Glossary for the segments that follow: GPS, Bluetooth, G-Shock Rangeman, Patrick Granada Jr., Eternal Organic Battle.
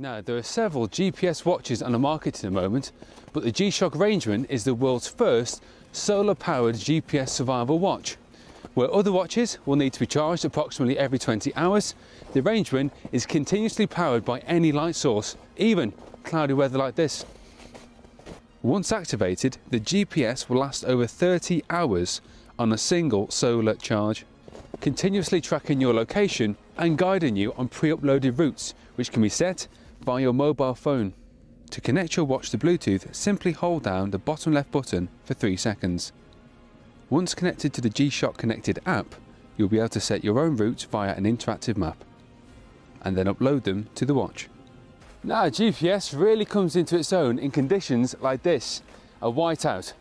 Now, there are several GPS watches on the market at the moment, but the G-Shock Rangeman is the world's first solar-powered GPS survival watch. Where other watches will need to be charged approximately every 20 hours, the Rangeman is continuously powered by any light source, even cloudy weather like this. Once activated, the GPS will last over 30 hours on a single solar charge, continuously tracking your location and guiding you on pre-uploaded routes, which can be set by your mobile phone. To connect your watch to Bluetooth, simply hold down the bottom left button for 3 seconds. Once connected to the G-Shock Connected app, you'll be able to set your own routes via an interactive map and then upload them to the watch. Now, GPS really comes into its own in conditions like this, a whiteout.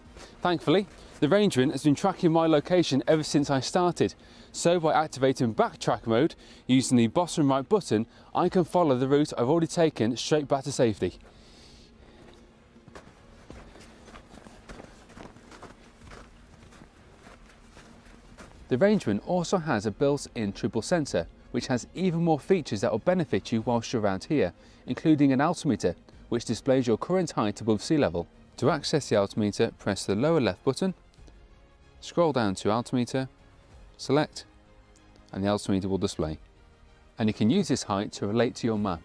Thankfully, the Rangeman has been tracking my location ever since I started, so by activating backtrack mode using the bottom right button, I can follow the route I've already taken straight back to safety. The Rangeman also has a built-in triple sensor, which has even more features that will benefit you whilst you're around here, including an altimeter, which displays your current height above sea level. To access the altimeter, press the lower left button, scroll down to altimeter, select, and the altimeter will display. And you can use this height to relate to your map.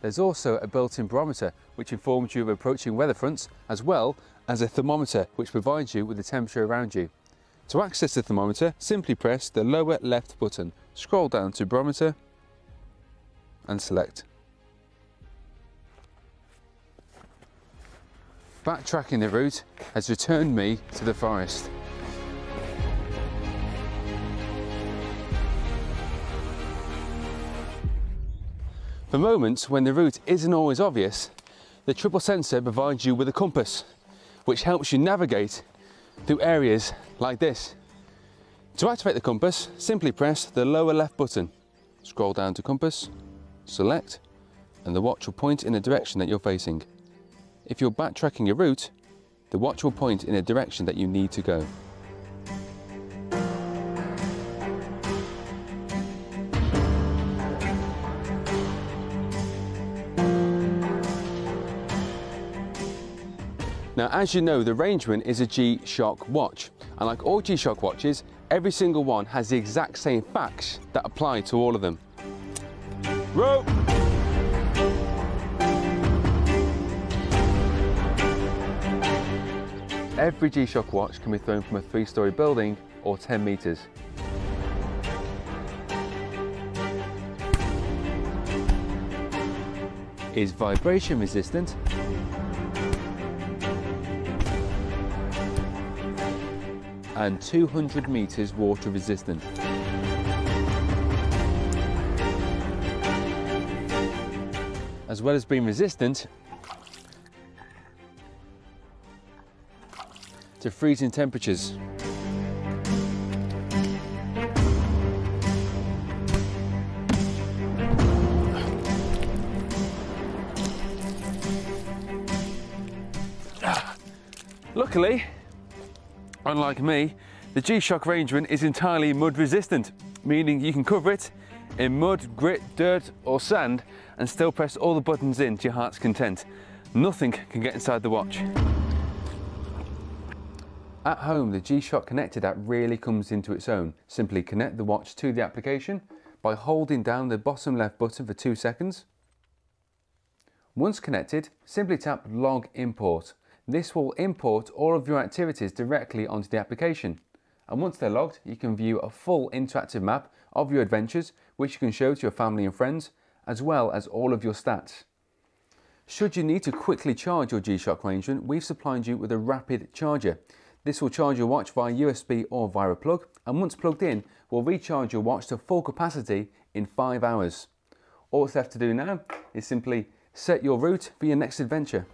There's also a built-in barometer, which informs you of approaching weather fronts, as well as a thermometer, which provides you with the temperature around you. To access the thermometer, simply press the lower left button, scroll down to barometer and select. Backtracking the route has returned me to the forest. For moments when the route isn't always obvious, the triple sensor provides you with a compass, which helps you navigate through areas like this. To activate the compass, simply press the lower left button, scroll down to compass, select, and the watch will point in the direction that you're facing. If you're backtracking your route, the watch will point in the direction that you need to go. Now, as you know, the Rangeman is a G-Shock watch, and like all G-Shock watches, every single one has the exact same facts that apply to all of them. Rope! Every G-Shock watch can be thrown from a 3-story building or 10 meters. Is vibration resistant. And 200 meters water resistant. As well as being resistant to freezing temperatures. Luckily, unlike me, the G-Shock Rangeman is entirely mud resistant, meaning you can cover it in mud, grit, dirt or sand and still press all the buttons in to your heart's content. Nothing can get inside the watch. At home, the G-Shock Connected app really comes into its own. Simply connect the watch to the application by holding down the bottom left button for 2 seconds. Once connected, simply tap Log Import. This will import all of your activities directly onto the application. And once they're logged, you can view a full interactive map of your adventures, which you can show to your family and friends, as well as all of your stats. Should you need to quickly charge your G-Shock Rangeman, we've supplied you with a rapid charger. This will charge your watch via USB or via a plug, and once plugged in, will recharge your watch to full capacity in 5 hours. All that's left to do now is simply set your route for your next adventure.